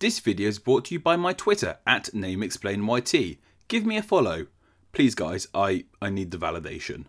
This video is brought to you by my Twitter @NameExplainYT. Give me a follow. Please guys, I need the validation.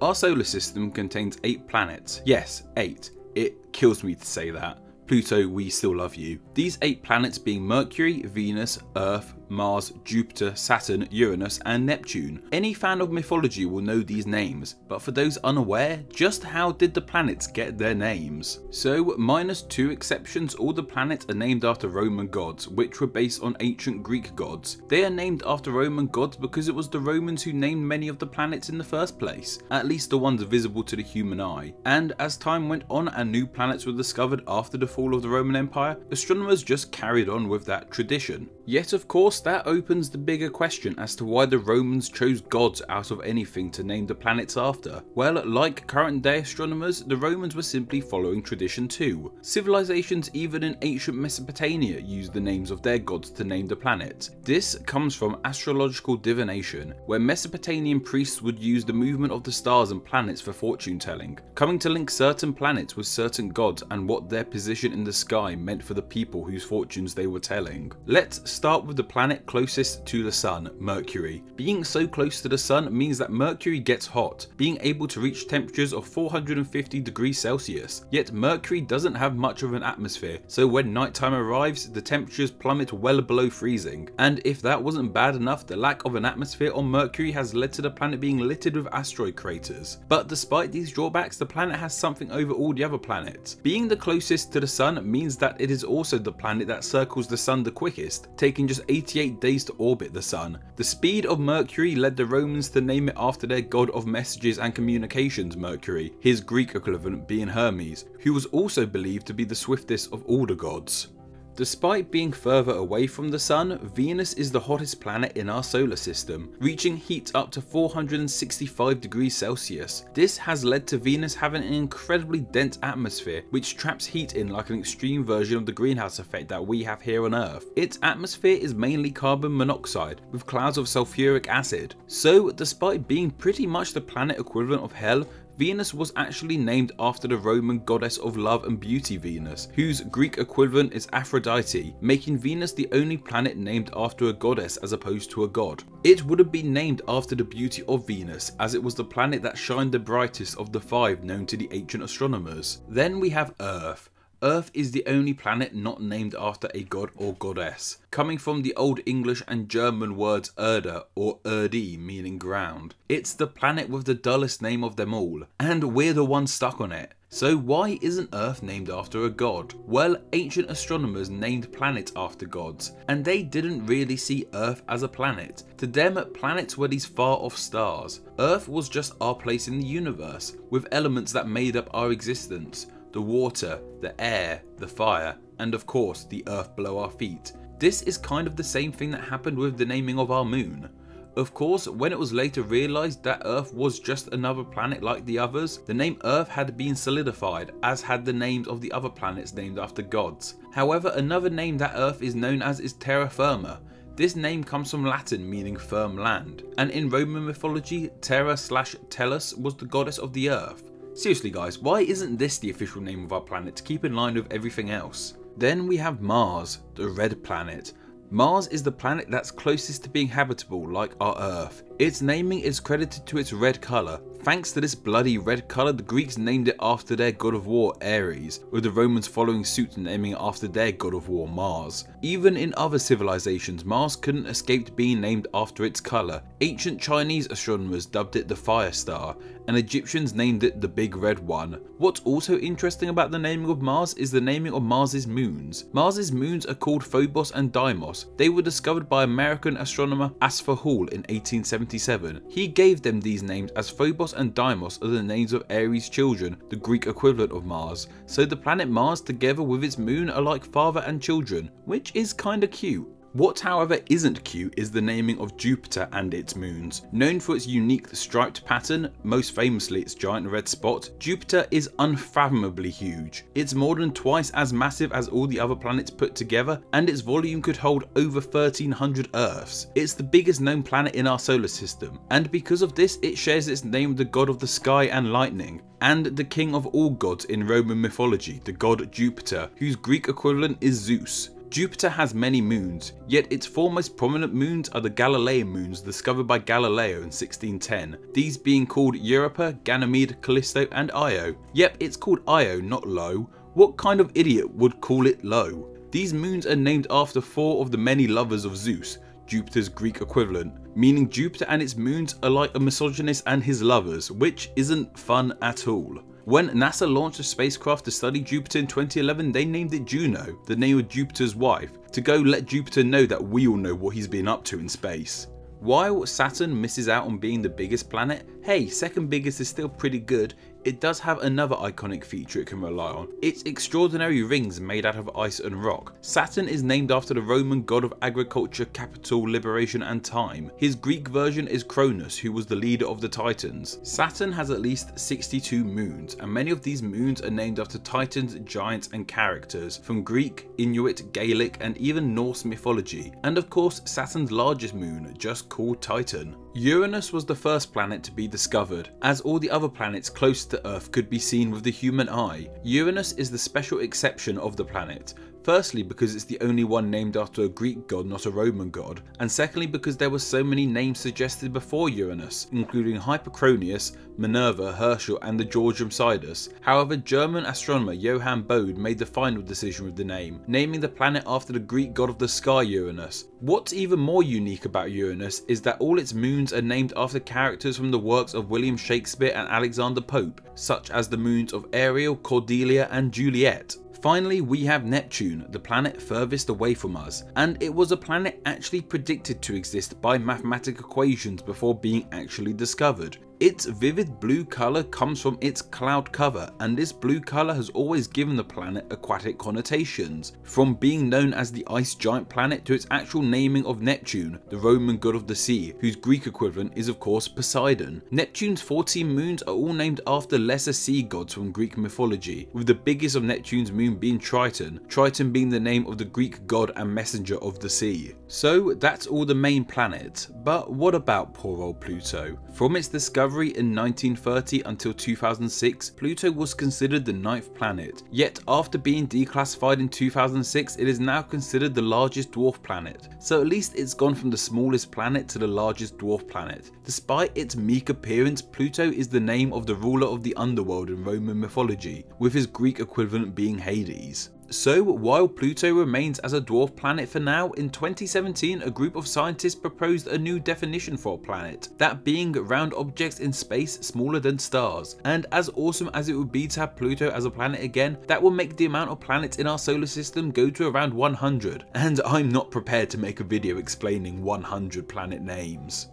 Our solar system contains 8 planets. Yes, 8. It kills me to say that. Pluto, we still love you. These 8 planets being Mercury, Venus, Earth, Mars, Jupiter, Saturn, Uranus and Neptune. Any fan of mythology will know these names, but for those unaware, just how did the planets get their names? So, minus 2 exceptions, all the planets are named after Roman gods, which were based on ancient Greek gods. They are named after Roman gods because it was the Romans who named many of the planets in the first place, at least the ones visible to the human eye. And as time went on and new planets were discovered after the fall of the Roman Empire, astronomers just carried on with that tradition. Yet of course that opens the bigger question as to why the Romans chose gods out of anything to name the planets after. Well, like current day astronomers, the Romans were simply following tradition too. Civilizations even in ancient Mesopotamia used the names of their gods to name the planets. This comes from astrological divination, where Mesopotamian priests would use the movement of the stars and planets for fortune telling, coming to link certain planets with certain gods and what their position in the sky meant for the people whose fortunes they were telling. Let's start with the planet closest to the sun, Mercury. Being so close to the sun means that Mercury gets hot, being able to reach temperatures of 450 degrees Celsius. Yet Mercury doesn't have much of an atmosphere, so when nighttime arrives, the temperatures plummet well below freezing. And if that wasn't bad enough, the lack of an atmosphere on Mercury has led to the planet being littered with asteroid craters. But despite these drawbacks, the planet has something over all the other planets. Being the closest to the sun means that it is also the planet that circles the sun the quickest, taking just 88 days to orbit the sun. The speed of Mercury led the Romans to name it after their god of messages and communications, Mercury, his Greek equivalent being Hermes, who was also believed to be the swiftest of all the gods. Despite being further away from the sun, Venus is the hottest planet in our solar system, reaching heat up to 465 degrees Celsius. This has led to Venus having an incredibly dense atmosphere, which traps heat in like an extreme version of the greenhouse effect that we have here on Earth. Its atmosphere is mainly carbon monoxide, with clouds of sulfuric acid. So, despite being pretty much the planet equivalent of hell, Venus was actually named after the Roman goddess of love and beauty Venus, whose Greek equivalent is Aphrodite, making Venus the only planet named after a goddess as opposed to a god. It would have been named after the beauty of Venus, as it was the planet that shined the brightest of the 5 known to the ancient astronomers. Then we have Earth. Earth is the only planet not named after a god or goddess, coming from the Old English and German words Erde or Erde meaning ground. It's the planet with the dullest name of them all, and we're the ones stuck on it. So why isn't Earth named after a god? Well, ancient astronomers named planets after gods, and they didn't really see Earth as a planet. To them, planets were these far-off stars. Earth was just our place in the universe, with elements that made up our existence. The water, the air, the fire, and of course the earth below our feet. This is kind of the same thing that happened with the naming of our moon. Of course, when it was later realised that Earth was just another planet like the others, the name Earth had been solidified, as had the names of the other planets named after gods. However, another name that Earth is known as is Terra Firma. This name comes from Latin meaning firm land, and in Roman mythology, Terra/Tellus was the goddess of the earth. Seriously guys, why isn't this the official name of our planet to keep in line with everything else? Then we have Mars, the red planet. Mars is the planet that's closest to being habitable like our Earth. Its naming is credited to its red colour. Thanks to this bloody red colour, the Greeks named it after their god of war Ares, with the Romans following suit and naming it after their god of war Mars. Even in other civilizations, Mars couldn't escape being named after its colour. Ancient Chinese astronomers dubbed it the Fire Star, and Egyptians named it the Big Red One. What's also interesting about the naming of Mars is the naming of Mars's moons. Mars's moons are called Phobos and Deimos. They were discovered by American astronomer Asaph Hall in 1877. He gave them these names as Phobos and Deimos are the names of Ares' children, the Greek equivalent of Mars, so the planet Mars together with its moon are like father and children, which is kinda cute. What however isn't cute is the naming of Jupiter and its moons. Known for its unique striped pattern, most famously its giant red spot, Jupiter is unfathomably huge. It's more than twice as massive as all the other planets put together, and its volume could hold over 1300 Earths. It's the biggest known planet in our solar system, and because of this it shares its name with the god of the sky and lightning, and the king of all gods in Roman mythology, the god Jupiter, whose Greek equivalent is Zeus. Jupiter has many moons, yet its four most prominent moons are the Galilean moons discovered by Galileo in 1610, these being called Europa, Ganymede, Callisto and Io. Yep, it's called Io, not Lo. What kind of idiot would call it Lo? These moons are named after four of the many lovers of Zeus, Jupiter's Greek equivalent, meaning Jupiter and its moons are like a misogynist and his lovers, which isn't fun at all. When NASA launched a spacecraft to study Jupiter in 2011, they named it Juno, the name of Jupiter's wife, to go let Jupiter know that we all know what he's been up to in space. While Saturn misses out on being the biggest planet, hey, second biggest is still pretty good, it does have another iconic feature it can rely on, its extraordinary rings made out of ice and rock. Saturn is named after the Roman god of agriculture, capital, liberation and time. His Greek version is Cronus, who was the leader of the Titans. Saturn has at least 62 moons, and many of these moons are named after titans, giants and characters from Greek, Inuit, Gaelic and even Norse mythology, and of course Saturn's largest moon, just called Titan. Uranus was the first planet to be discovered, as all the other planets close to Earth could be seen with the human eye. Uranus is the special exception of the planet, firstly because it's the only one named after a Greek god, not a Roman god, and secondly because there were so many names suggested before Uranus, including Hypocronius, Minerva, Herschel and the Georgium Sidus. However, German astronomer Johann Bode made the final decision with the name, naming the planet after the Greek god of the sky Uranus. What's even more unique about Uranus is that all its moons are named after characters from the works of William Shakespeare and Alexander Pope, such as the moons of Ariel, Cordelia and Juliet. Finally, we have Neptune, the planet furthest away from us, and it was a planet actually predicted to exist by mathematical equations before being actually discovered. Its vivid blue colour comes from its cloud cover, and this blue colour has always given the planet aquatic connotations, from being known as the ice giant planet to its actual naming of Neptune, the Roman god of the sea, whose Greek equivalent is of course Poseidon. Neptune's 14 moons are all named after lesser sea gods from Greek mythology, with the biggest of Neptune's moons being Triton, Triton being the name of the Greek god and messenger of the sea. So that's all the main planets, but what about poor old Pluto? From its discovery in 1930 until 2006, Pluto was considered the 9th planet, yet after being declassified in 2006 it is now considered the largest dwarf planet, so at least it's gone from the smallest planet to the largest dwarf planet. Despite its meek appearance, Pluto is the name of the ruler of the underworld in Roman mythology, with his Greek equivalent being Hades. So while Pluto remains as a dwarf planet for now, in 2017 a group of scientists proposed a new definition for a planet, that being round objects in space smaller than stars. And as awesome as it would be to have Pluto as a planet again, that will make the amount of planets in our solar system go to around 100, and I'm not prepared to make a video explaining 100 planet names.